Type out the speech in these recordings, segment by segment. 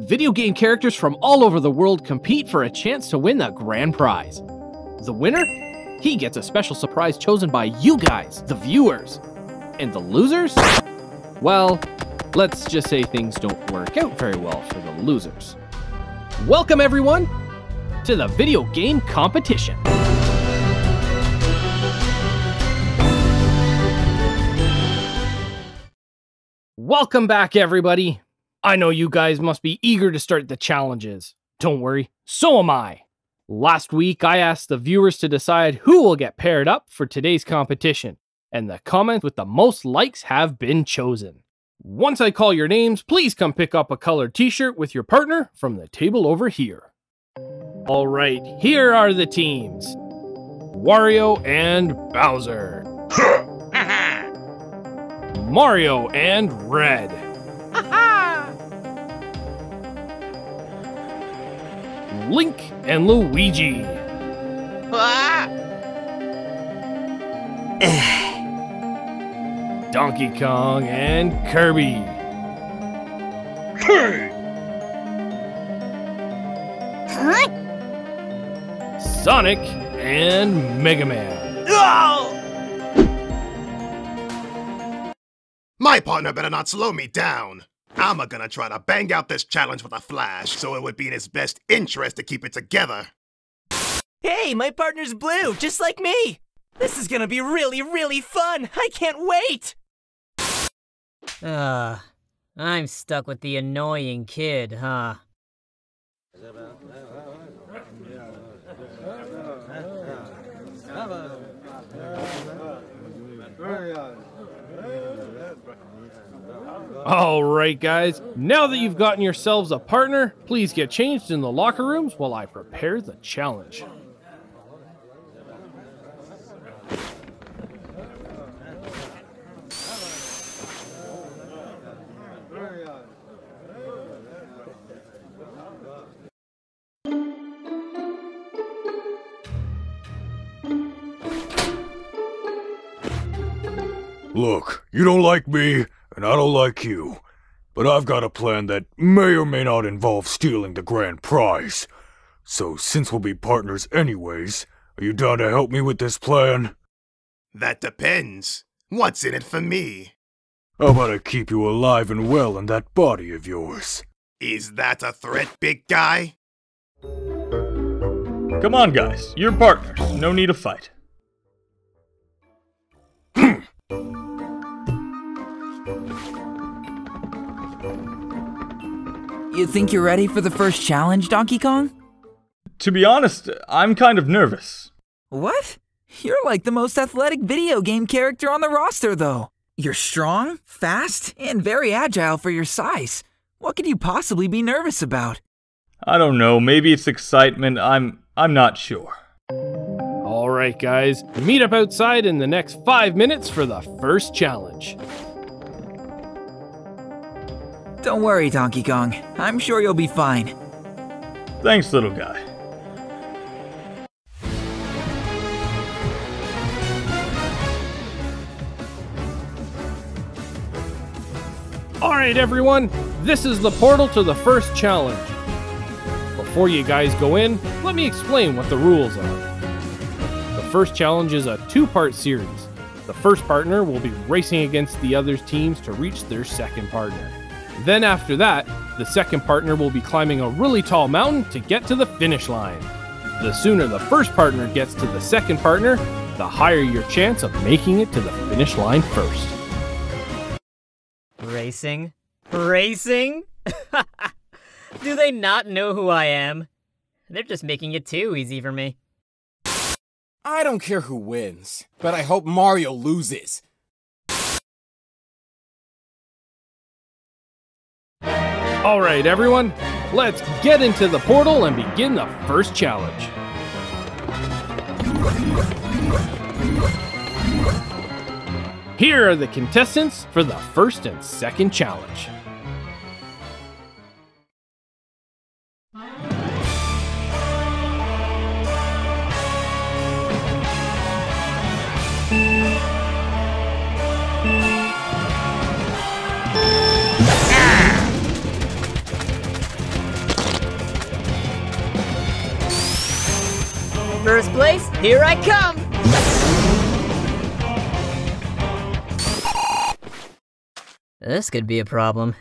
Video game characters from all over the world compete for a chance to win the grand prize. The winner? He gets a special surprise chosen by you guys, the viewers. And the losers? Well, let's just say things don't work out very well for the losers. Welcome everyone to the video game competition. Welcome back everybody. I know you guys must be eager to start the challenges. Don't worry, so am I. Last week, I asked the viewers to decide who will get paired up for today's competition, and the comments with the most likes have been chosen. Once I call your names, please come pick up a colored t-shirt with your partner from the table over here. All right, here are the teams. Wario and Bowser. Mario and Red. Link and Luigi. Donkey Kong and Kirby. Sonic and Mega Man. My partner better not slow me down. I'm gonna try to bang out this challenge with a flash, so it would be in his best interest to keep it together. Hey, my partner's blue, just like me! This is gonna be really, really fun! I can't wait! I'm stuck with the annoying kid, huh? Alright guys, now that you've gotten yourselves a partner, please get changed in the locker rooms while I prepare the challenge. Look, you don't like me, and I don't like you, but I've got a plan that may or may not involve stealing the grand prize. So since we'll be partners anyways, are you down to help me with this plan? That depends. What's in it for me? How about I keep you alive and well in that body of yours? Is that a threat, big guy? Come on guys, you're partners, no need to fight. You think you're ready for the first challenge, Donkey Kong? To be honest, I'm kind of nervous. What? You're like the most athletic video game character on the roster, though. You're strong, fast, and very agile for your size. What could you possibly be nervous about? I don't know, maybe it's excitement, I'm not sure. Alright guys, meet up outside in the next 5 minutes for the first challenge. Don't worry, Donkey Kong. I'm sure you'll be fine. Thanks, little guy. Alright, everyone. This is the portal to the first challenge. Before you guys go in, let me explain what the rules are. The first challenge is a two-part series. The first partner will be racing against the other teams to reach their second partner. Then after that, the second partner will be climbing a really tall mountain to get to the finish line. The sooner the first partner gets to the second partner, the higher your chance of making it to the finish line first. Racing? Racing? Do they not know who I am? They're just making it too easy for me. I don't care who wins, but I hope Mario loses. Alright everyone, let's get into the portal and begin the first challenge. Here are the contestants for the first and second challenge. Here I come! This could be a problem.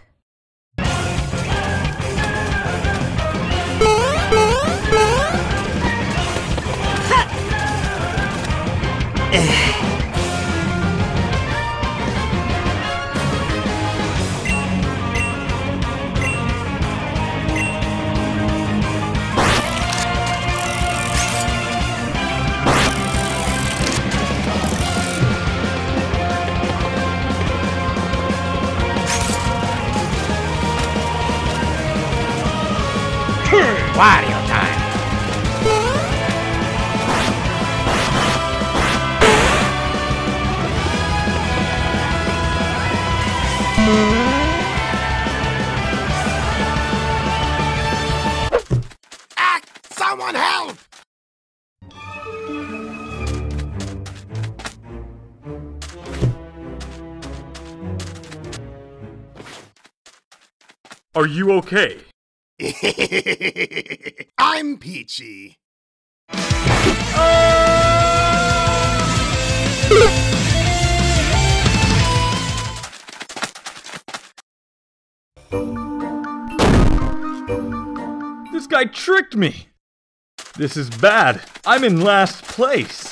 Wario time! Someone help! Are you okay? I'm Peachy. This guy tricked me. This is bad. I'm in last place.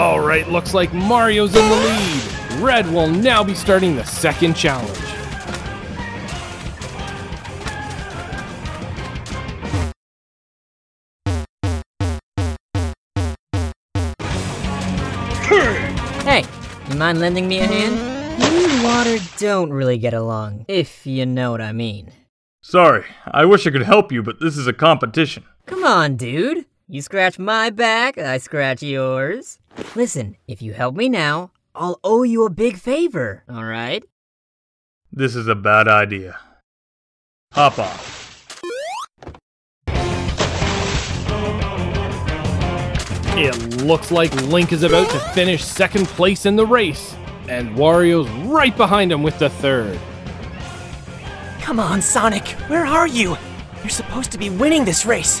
Alright, looks like Mario's in the lead. Red will now be starting the second challenge. Hey, you mind lending me a hand? You and water don't really get along, if you know what I mean. Sorry, I wish I could help you, but this is a competition. Come on, dude. You scratch my back, I scratch yours. Listen, if you help me now, I'll owe you a big favor, all right? This is a bad idea. Hop off. It looks like Link is about to finish second place in the race, and Wario's right behind him with the third. Come on, Sonic, where are you? You're supposed to be winning this race.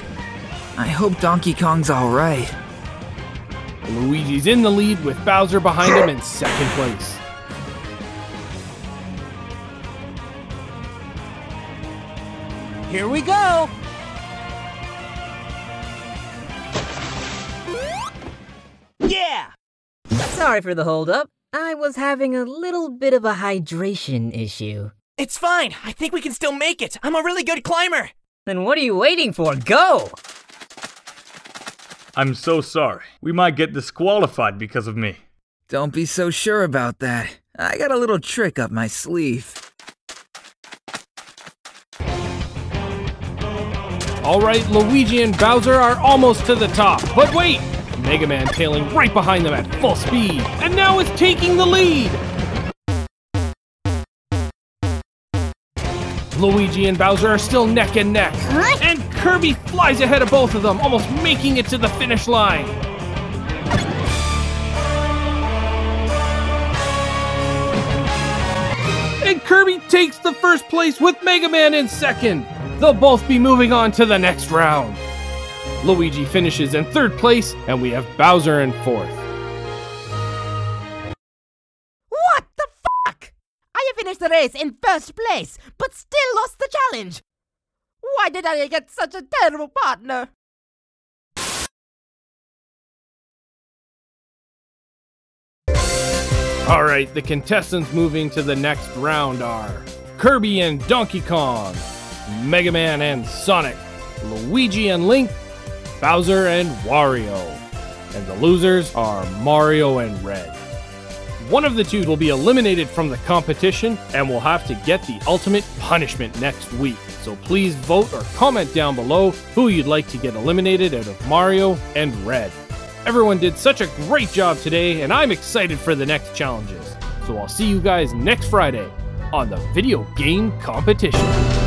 I hope Donkey Kong's alright. Luigi's in the lead with Bowser behind him in second place. Here we go! Yeah! Sorry for the holdup. I was having a little bit of a hydration issue. It's fine! I think we can still make it! I'm a really good climber! Then what are you waiting for? Go! I'm so sorry. We might get disqualified because of me. Don't be so sure about that. I got a little trick up my sleeve. Alright, Luigi and Bowser are almost to the top, but wait! Mega Man tailing right behind them at full speed, and now it's taking the lead! Luigi and Bowser are still neck and neck, and Kirby flies ahead of both of them, almost making it to the finish line. And Kirby takes the first place with Mega Man in second. They'll both be moving on to the next round. Luigi finishes in third place, and we have Bowser in fourth. The race in first place, but still lost the challenge. Why did I get such a terrible partner? All right, the contestants moving to the next round are Kirby and Donkey Kong, Mega Man and Sonic, Luigi and Link, Bowser and Wario, and the losers are Mario and Red. One of the two will be eliminated from the competition and will have to get the ultimate punishment next week. So please vote or comment down below who you'd like to get eliminated out of Mario and Red. Everyone did such a great job today, and I'm excited for the next challenges. So I'll see you guys next Friday on the Video Game Competition.